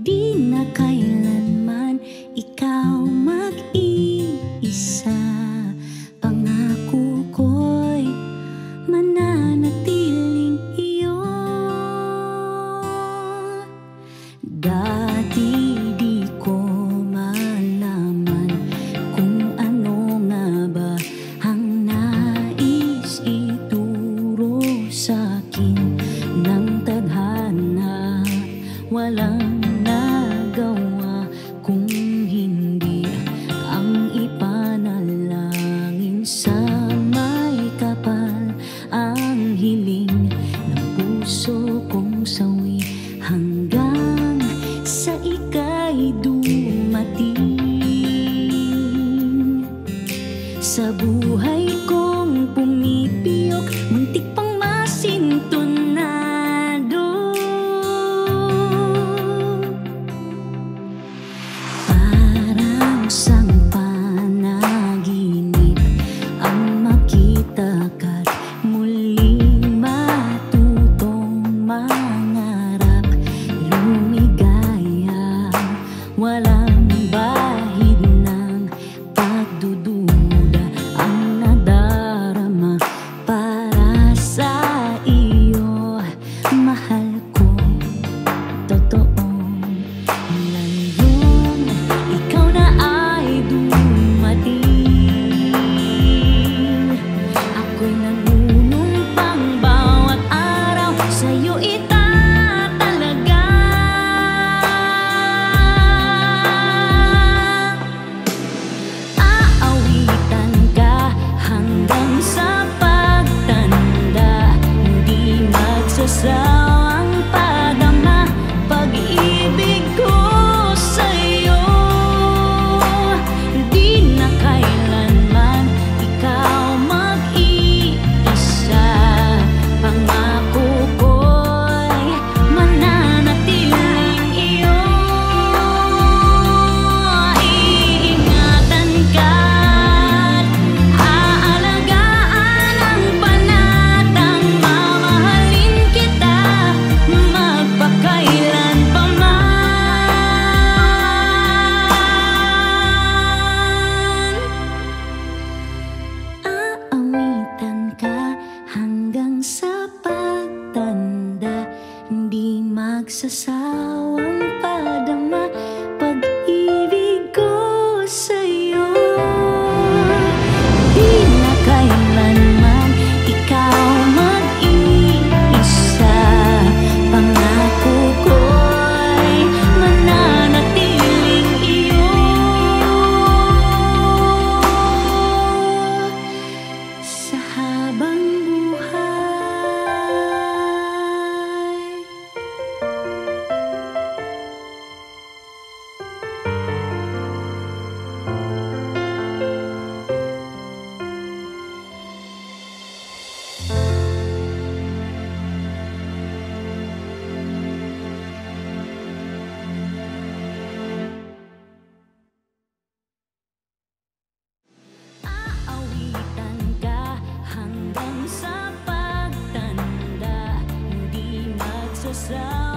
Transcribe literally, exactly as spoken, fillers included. Hindi na kailanman ikaw mag-iisa. Pangako ko'y mananatiling iyo. Dati di ko malaman kung ano nga ba ang nais ituro sa'kin ng tadhana. Walang hanggang sa ika'y dumating sa buhay kong pumipiyok, muntik pang masintonado. Parang isang panaginip ang makita ka't muling matutong mangarap. Walang bahid ng pagdududa ang nadarama para sa iyo, mahal ko, totoo. Ngayon, ikaw na ay dumating. Ako'y nanunumpang bawat araw sa'yo ito. Sawang padama pag-ibig ko sa'yo. Di na kailanman ikaw mag-iisa. Pangako ko'y mananatiling iyo. Iingatan ka't aalagaan ang panatang mamahalin kita magpakailan pa man. Aawitan ka hanggang sa pagtanda, hindi magsasawang padama pag-ibig ko sa'yo. Di na kailanman ikaw mag-iisa. Pangako ko'y mananatiling iyo. Sa habang buhay. Aawitan ka hanggang sa pagtanda, hindi magsasawang